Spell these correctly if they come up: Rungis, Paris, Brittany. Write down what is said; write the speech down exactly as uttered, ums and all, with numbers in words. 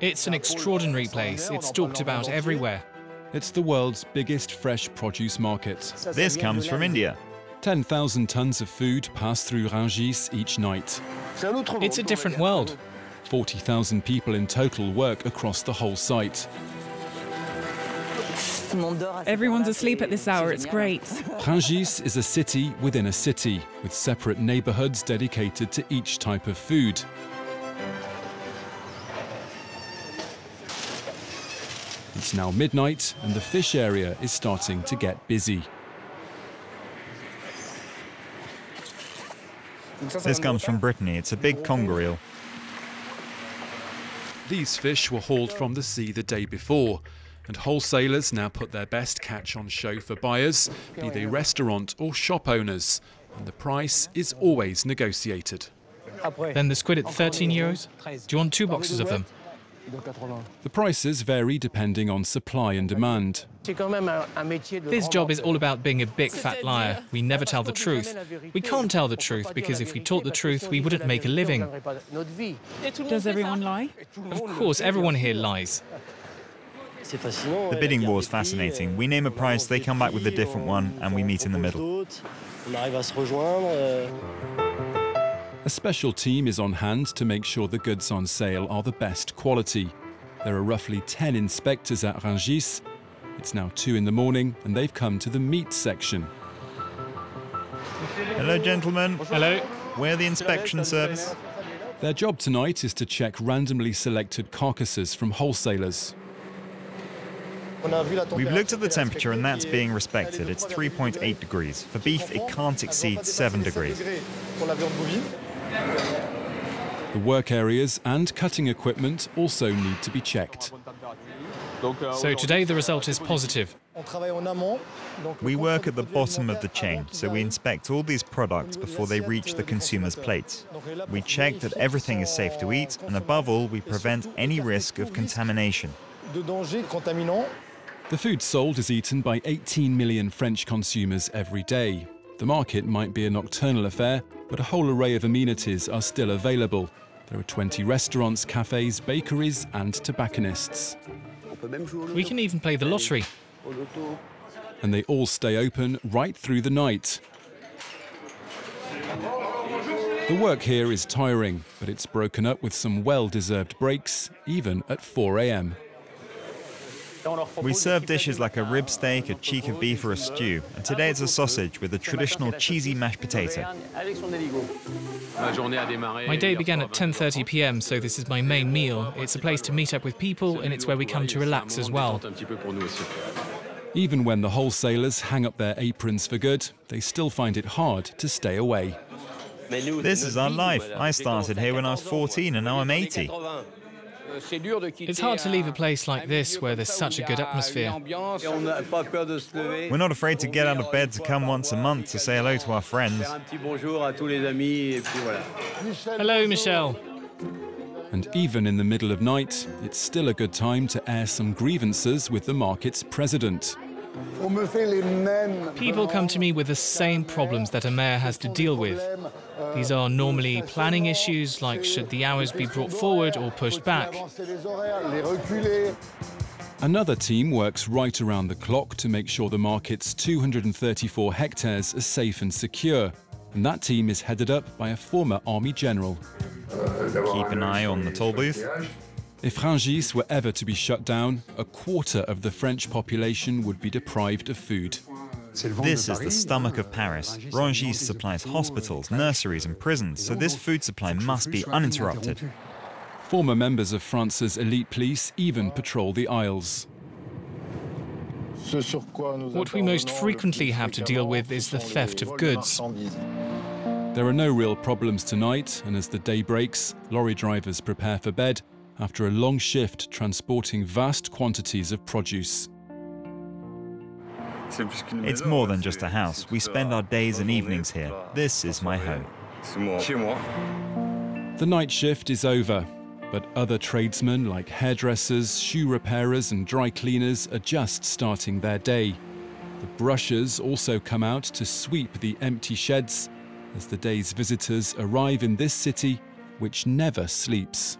It's an extraordinary place. It's talked about everywhere. It's the world's biggest fresh produce market. This comes from India. ten thousand tons of food pass through Rungis each night. It's a different world. forty thousand people in total work across the whole site. Everyone's asleep at this hour, it's great. Rungis is a city within a city, with separate neighborhoods dedicated to each type of food. It's now midnight and the fish area is starting to get busy. This comes from Brittany. It's a big conger eel. These fish were hauled from the sea the day before, and wholesalers now put their best catch on show for buyers, be they restaurant or shop owners, and the price is always negotiated. Then the squid at thirteen euros? Do you want two boxes of them? The prices vary depending on supply and demand. This job is all about being a big fat liar. We never tell the truth. We can't tell the truth because if we told the truth, we wouldn't make a living. Does everyone lie? Of course, everyone here lies. The bidding war is fascinating. We name a price, they come back with a different one, and we meet in the middle. A special team is on hand to make sure the goods on sale are the best quality. There are roughly ten inspectors at Rungis. It's now two in the morning and they've come to the meat section. Hello, gentlemen. Hello. We're the inspection service. Their job tonight is to check randomly selected carcasses from wholesalers. We've looked at the temperature and that's being respected. It's three point eight degrees. For beef, it can't exceed seven degrees. The work areas and cutting equipment also need to be checked. So today the result is positive. We work at the bottom of the chain, so we inspect all these products before they reach the consumer's plates. We check that everything is safe to eat, and above all, we prevent any risk of contamination. The food sold is eaten by eighteen million French consumers every day. The market might be a nocturnal affair, but a whole array of amenities are still available. There are twenty restaurants, cafes, bakeries and tobacconists. We can even play the lottery. And they all stay open right through the night. The work here is tiring, but it's broken up with some well-deserved breaks, even at four A M. We serve dishes like a rib steak, a cheek of beef or a stew, and today it's a sausage with a traditional cheesy mashed potato. My day began at ten thirty P M, so this is my main meal. It's a place to meet up with people and it's where we come to relax as well. Even when the wholesalers hang up their aprons for good, they still find it hard to stay away. This is our life. I started here when I was fourteen and now I'm eighty. It's hard to leave a place like this where there's such a good atmosphere. We're not afraid to get out of bed to come once a month to say hello to our friends. Hello, Michel. And even in the middle of night, it's still a good time to air some grievances with the market's president. People come to me with the same problems that a mayor has to deal with. These are normally planning issues, like should the hours be brought forward or pushed back. Another team works right around the clock to make sure the market's two hundred thirty-four hectares are safe and secure. And that team is headed up by a former army general. Keep an eye on the toll booth. If Rungis were ever to be shut down, a quarter of the French population would be deprived of food. This is the stomach of Paris. Rungis supplies hospitals, nurseries and prisons, so this food supply must be uninterrupted. Former members of France's elite police even patrol the aisles. What we most frequently have to deal with is the theft of goods. There are no real problems tonight, and as the day breaks, lorry drivers prepare for bed after a long shift transporting vast quantities of produce. It's more than just a house. We spend our days and evenings here. This is my home. The night shift is over, but other tradesmen like hairdressers, shoe repairers and dry cleaners are just starting their day. The brushers also come out to sweep the empty sheds as the day's visitors arrive in this city, which never sleeps.